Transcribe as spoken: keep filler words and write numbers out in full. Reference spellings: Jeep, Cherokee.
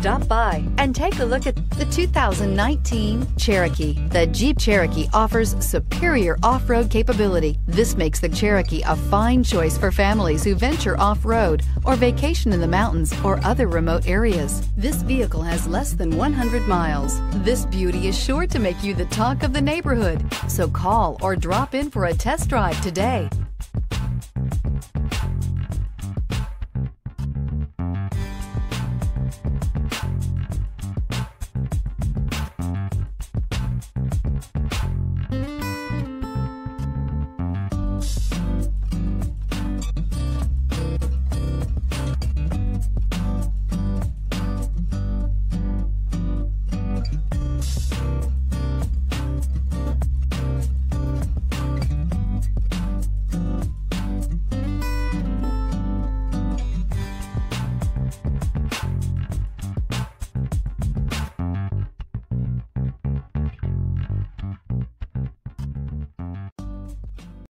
Stop by and take a look at the two thousand nineteen Cherokee. The Jeep Cherokee offers superior off-road capability. This makes the Cherokee a fine choice for families who venture off-road or vacation in the mountains or other remote areas. This vehicle has less than one hundred miles. This beauty is sure to make you the talk of the neighborhood. So call or drop in for a test drive today.